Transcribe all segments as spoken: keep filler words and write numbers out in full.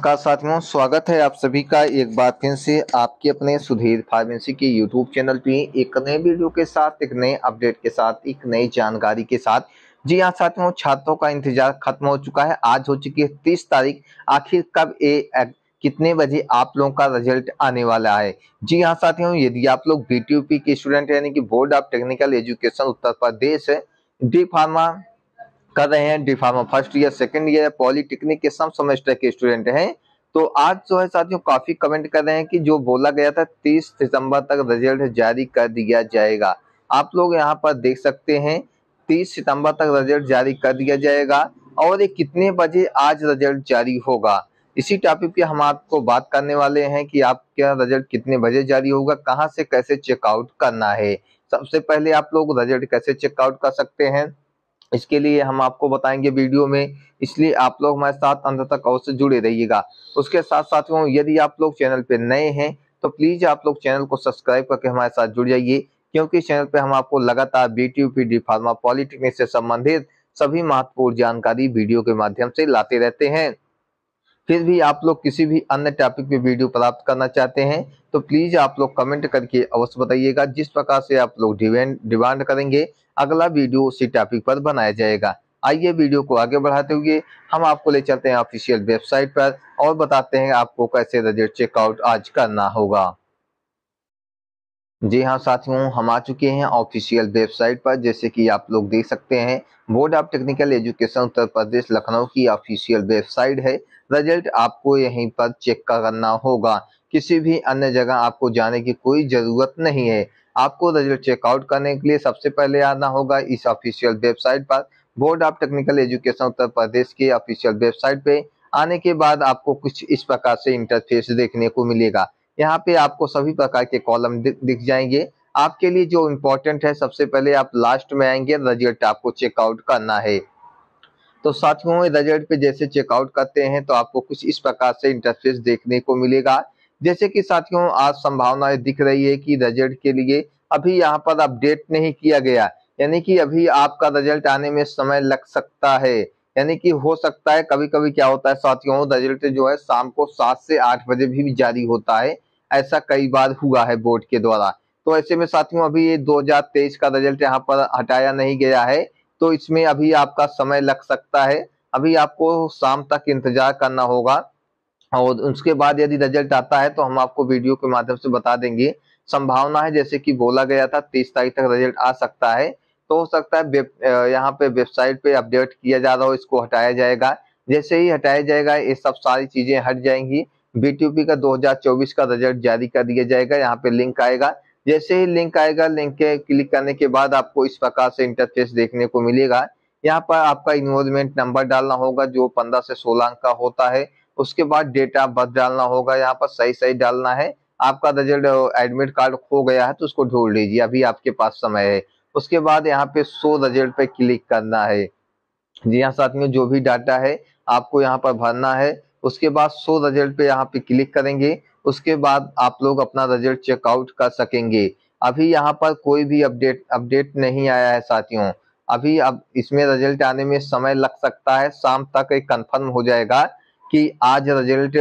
नमस्कार साथियों, स्वागत है आप सभी का एक बार फिर से आपके अपने सुधीर फार्मेसी के यूट्यूब चैनल पे एक नए वीडियो के साथ, एक नए अपडेट के साथ, एक नई जानकारी के साथ। जी हाँ साथियों, छात्रों का इंतजार खत्म हो चुका है। आज हो चुकी है तीस तारीख। आखिर कब ए कितने बजे आप लोगों का रिजल्ट आने वाला है? जी हाँ साथियों, यदि आप लोग बी टी यू पी के स्टूडेंट यानी कि board of technical education Uttar Pradesh D pharma कर रहे हैं, D pharma first year, second year, polytechnic के सम सेमेस्टर के स्टूडेंट हैं, तो आज जो है साथियों काफी कमेंट कर रहे हैं कि जो बोला गया था तीस सितंबर तक रिजल्ट जारी कर दिया जाएगा। आप लोग यहां पर देख सकते हैं तीस सितंबर तक रिजल्ट जारी कर दिया जाएगा। और ये कितने बजे आज रिजल्ट जारी होगा, इसी टॉपिक पे हम आपको बात करने वाले हैं कि आपका रिजल्ट कितने बजे जारी होगा, कहाँ से कैसे चेकआउट करना है। सबसे पहले आप लोग रिजल्ट कैसे चेकआउट कर सकते हैं इसके लिए हम आपको बताएंगे वीडियो में, इसलिए आप लोग हमारे साथ अंत तक अवश्य जुड़े रहिएगा। उसके साथ साथियों, यदि आप लोग चैनल पे नए हैं तो प्लीज आप लोग चैनल को सब्सक्राइब करके हमारे साथ जुड़ जाइए, क्योंकि चैनल पे हम आपको लगातार बीटीयूपी, डी फार्मा, पॉलिटेक्निक से संबंधित सभी महत्वपूर्ण जानकारी वीडियो के माध्यम से लाते रहते हैं। फिर भी आप लोग किसी भी अन्य टॉपिक पे वीडियो प्राप्त करना चाहते हैं तो प्लीज आप लोग कमेंट करके अवश्य बताइएगा। जिस प्रकार से आप लोग डिमांड डिमांड करेंगे अगला वीडियो उसी टॉपिक पर बनाया जाएगा। आइए वीडियो को आगे बढ़ाते हुए हम आपको ले चलते हैं ऑफिशियल वेबसाइट पर और बताते हैं आपको कैसे रिजल्ट चेकआउट आज करना होगा। जी हाँ साथियों, हम आ चुके हैं ऑफिशियल वेबसाइट पर। जैसे कि आप लोग देख सकते हैं, board of technical education Uttar Pradesh Lucknow की ऑफिशियल वेबसाइट है। रिजल्ट आपको यहीं पर चेक करना होगा, किसी भी अन्य जगह आपको जाने की कोई ज़रूरत नहीं है। आपको रिजल्ट चेकआउट करने के लिए सबसे पहले आना होगा इस ऑफिशियल वेबसाइट पर। Board of technical education Uttar Pradesh के ऑफिशियल वेबसाइट पे आने के बाद आपको कुछ इस प्रकार से इंटरफेस देखने को मिलेगा। यहाँ पे आपको सभी प्रकार के कॉलम दिख जाएंगे। आपके लिए जो इम्पोर्टेंट है, सबसे पहले आप लास्ट में आएंगे, रिजल्ट आपको चेकआउट करना है। तो साथियों, रिजल्ट पे जैसे चेकआउट करते हैं तो आपको कुछ इस प्रकार से इंटरफेस देखने को मिलेगा। जैसे कि साथियों, आज संभावनाएं दिख रही है कि रिजल्ट के लिए अभी यहाँ पर अपडेट नहीं किया गया, यानी कि अभी आपका रिजल्ट आने में समय लग सकता है। यानी कि हो सकता है, कभी कभी क्या होता है साथियों, रिजल्ट जो है शाम को सात से आठ बजे भी जारी होता है। ऐसा कई बार हुआ है बोर्ड के द्वारा। तो ऐसे में साथियों, अभी ये दो हज़ार तेईस का रिजल्ट यहाँ पर हटाया नहीं गया है, तो इसमें अभी आपका समय लग सकता है। अभी आपको शाम तक इंतजार करना होगा और उसके बाद यदि रिजल्ट आता है तो हम आपको वीडियो के माध्यम से बता देंगे। संभावना है, जैसे कि बोला गया था तीस तारीख तक रिजल्ट आ सकता है, तो हो सकता है यहाँ पे वेबसाइट पे अपडेट किया जा रहा हो, इसको हटाया जाएगा। जैसे ही हटाया जाएगा, ये सब सारी चीजें हट जाएंगी। बीटीयूपी का दो हज़ार चौबीस का रिजल्ट जारी कर दिया जाएगा। यहाँ पे लिंक आएगा, जैसे ही लिंक आएगा, लिंक के क्लिक करने के बाद आपको इस प्रकार से इंटरफेस देखने को मिलेगा। यहाँ पर आपका इनरोलमेंट नंबर डालना होगा जो पंद्रह से सोलह अंक का होता है। उसके बाद डेट ऑफ बर्थ डालना होगा, यहाँ पर सही सही डालना है। आपका रिजल्ट एडमिट कार्ड खो गया है तो उसको ढूंढ लीजिए, अभी आपके पास समय है। उसके बाद यहाँ पे शो रिजल्ट पे क्लिक करना है। जी हाँ साथियों, जो भी डाटा है आपको यहाँ पर भरना है। उसके बाद शो रिजल्ट पे यहाँ पे क्लिक करेंगे, उसके बाद आप लोग अपना रिजल्ट चेकआउट कर सकेंगे। अभी यहाँ पर कोई भी अपडेट अपडेट नहीं आया है साथियों। अभी अब इसमें रिजल्ट आने में समय लग सकता है। शाम तक एक कंफर्म हो जाएगा कि आज रिजल्ट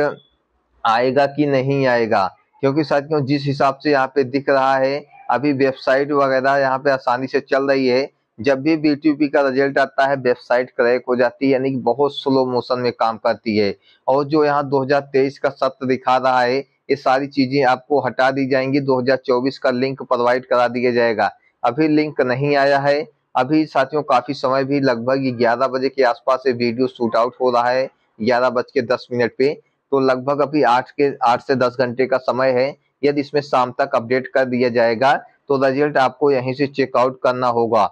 आएगा कि नहीं आएगा, क्योंकि साथियों जिस हिसाब से यहाँ पे दिख रहा है, अभी वेबसाइट वगैरह यहाँ पे आसानी से चल रही है। जब भी बीटीयूपी का रिजल्ट आता है, वेबसाइट क्रैक हो जाती है, यानी कि बहुत स्लो मोशन में काम करती है। और जो यहाँ दो हज़ार तेईस का सत्र दिखा रहा है, ये सारी चीजें आपको हटा दी जाएंगी। दो हज़ार चौबीस का लिंक प्रोवाइड करा दिया जाएगा। अभी लिंक नहीं आया है। अभी साथियों काफी समय भी, लगभग ग्यारह बजे के आसपास ये वीडियो शूट आउट हो रहा है, ग्यारह बज के दस मिनट पे। तो लगभग अभी आठ के आठ से दस घंटे का समय है। यदि इसमें शाम तक अपडेट कर दिया जाएगा तो रिजल्ट आपको यहीं से चेकआउट करना होगा।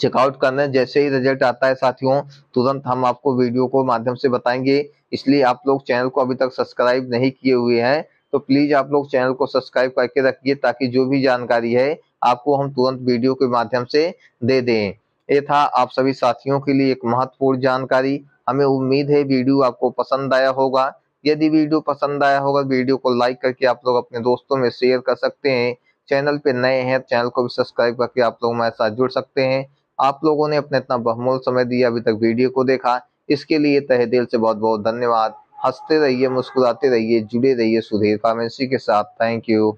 चेकआउट करने जैसे ही रिजल्ट आता है साथियों, तुरंत हम आपको वीडियो को माध्यम से बताएंगे। इसलिए आप लोग चैनल को अभी तक सब्सक्राइब नहीं किए हुए हैं तो प्लीज आप लोग चैनल को सब्सक्राइब करके रखिए, ताकि जो भी जानकारी है आपको हम तुरंत वीडियो के माध्यम से दे दें। ये था आप सभी साथियों के लिए एक महत्वपूर्ण जानकारी। हमें उम्मीद है वीडियो आपको पसंद आया होगा। यदि वीडियो पसंद आया होगा, वीडियो को लाइक करके आप लोग अपने दोस्तों में शेयर कर सकते हैं। चैनल पे नए हैं, चैनल को भी सब्सक्राइब करके आप लोग हमारे साथ जुड़ सकते हैं। आप लोगों ने अपने इतना बहुमूल्य समय दिया, अभी तक वीडियो को देखा, इसके लिए तहे दिल से बहुत बहुत धन्यवाद। हंसते रहिए, मुस्कुराते रहिए, जुड़े रहिए सुधीर फार्मेसी के साथ। Thank you.